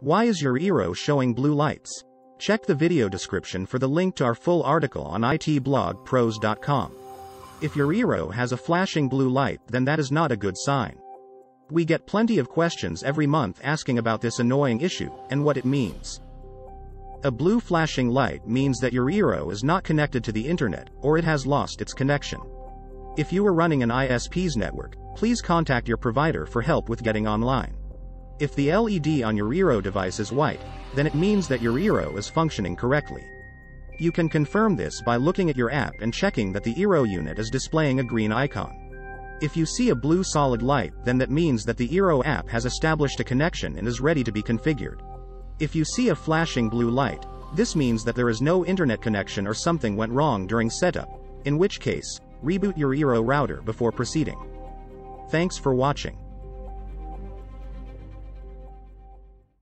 Why is your Eero showing blue lights? Check the video description for the link to our full article on itblogpros.com. If your Eero has a flashing blue light, then that is not a good sign. We get plenty of questions every month asking about this annoying issue and what it means. A blue flashing light means that your Eero is not connected to the internet, or it has lost its connection. If you are running an ISP's network, please contact your provider for help with getting online. If the LED on your Eero device is white, then it means that your Eero is functioning correctly. You can confirm this by looking at your app and checking that the Eero unit is displaying a green icon. If you see a blue solid light, then that means that the Eero app has established a connection and is ready to be configured. If you see a flashing blue light, this means that there is no internet connection or something went wrong during setup, in which case, reboot your Eero router before proceeding. Thanks for watching.